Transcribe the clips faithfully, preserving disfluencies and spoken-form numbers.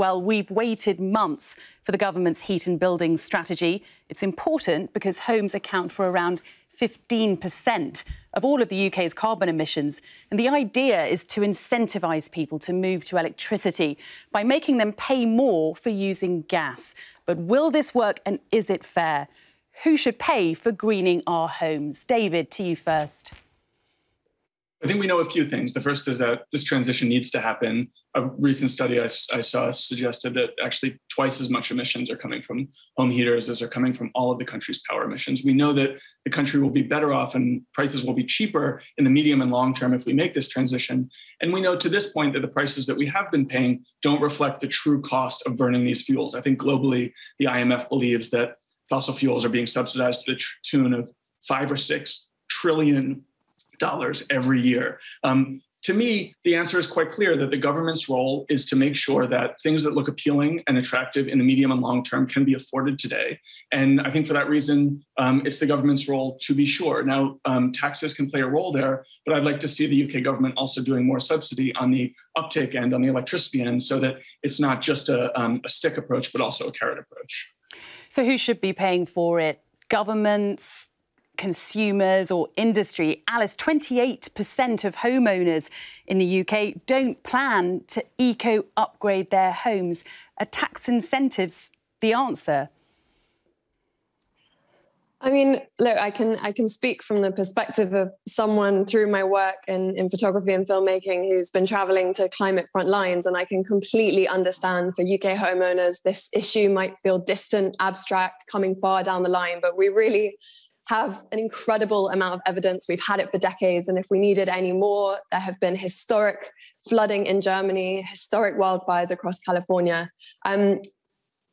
Well, we've waited months for the government's heat and buildings strategy. It's important because homes account for around fifteen percent of all of the U K's carbon emissions. And the idea is to incentivise people to move to electricity by making them pay more for using gas. But will this work, and is it fair? Who should pay for greening our homes? David, to you first. I think we know a few things. The first is that this transition needs to happen. A recent study I, I saw suggested that actually twice as much emissions are coming from home heaters as are coming from all of the country's power emissions. We know that the country will be better off and prices will be cheaper in the medium and long term if we make this transition. And we know to this point that the prices that we have been paying don't reflect the true cost of burning these fuels. I think globally, the I M F believes that fossil fuels are being subsidized to the tune of five or six trillion dollars every year. Um, to me, the answer is quite clear that the government's role is to make sure that things that look appealing and attractive in the medium and long term can be afforded today. And I think for that reason, um, it's the government's role to be sure. Now, um, taxes can play a role there, but I'd like to see the U K government also doing more subsidy on the uptake end, on the electricity end, so that it's not just a, um, a stick approach, but also a carrot approach. So who should be paying for it? Governments, consumers or industry? Alice, twenty-eight percent of homeowners in the U K don't plan to eco-upgrade their homes. Are tax incentives the answer? I mean, look, I can, I can speak from the perspective of someone through my work in, in photography and filmmaking who's been travelling to climate front lines, and I can completely understand for U K homeowners this issue might feel distant, abstract, coming far down the line, but we really have an incredible amount of evidence. We've had it for decades, and if we needed any more, there have been historic flooding in Germany, historic wildfires across California. Um,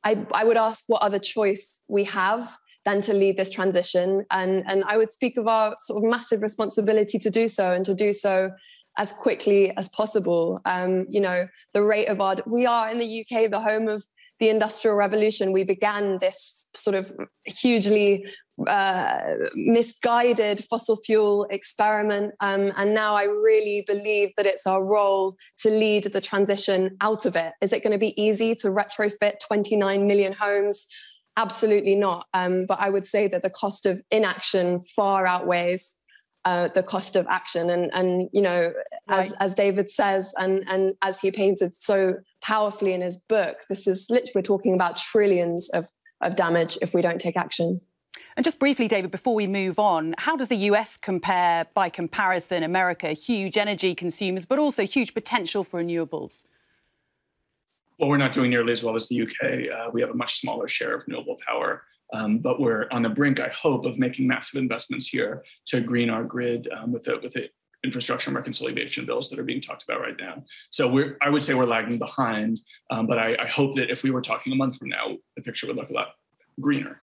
I, I would ask what other choice we have than to lead this transition, and, and I would speak of our sort of massive responsibility to do so, and to do so as quickly as possible. Um, you know, the rate of our... We are, in the U K, the home of the Industrial Revolution. We began this sort of hugely uh, misguided fossil fuel experiment. Um, and now I really believe that it's our role to lead the transition out of it. Is it going to be easy to retrofit twenty-nine million homes? Absolutely not. Um, but I would say that the cost of inaction far outweighs Uh, the cost of action. And, and you know, as, right. as David says, and, and as he painted so powerfully in his book, this is literally, we're talking about trillions of, of damage if we don't take action. And just briefly, David, before we move on, how does the U S compare, by comparison, America? Huge energy consumers, but also huge potential for renewables. Well, we're not doing nearly as well as the U K. Uh, we have a much smaller share of renewable power. Um, but we're on the brink, I hope, of making massive investments here to green our grid um, with the, with the infrastructure and reconciliation bills that are being talked about right now. So we're, I would say we're lagging behind, um, but I, I hope that if we were talking a month from now, the picture would look a lot greener.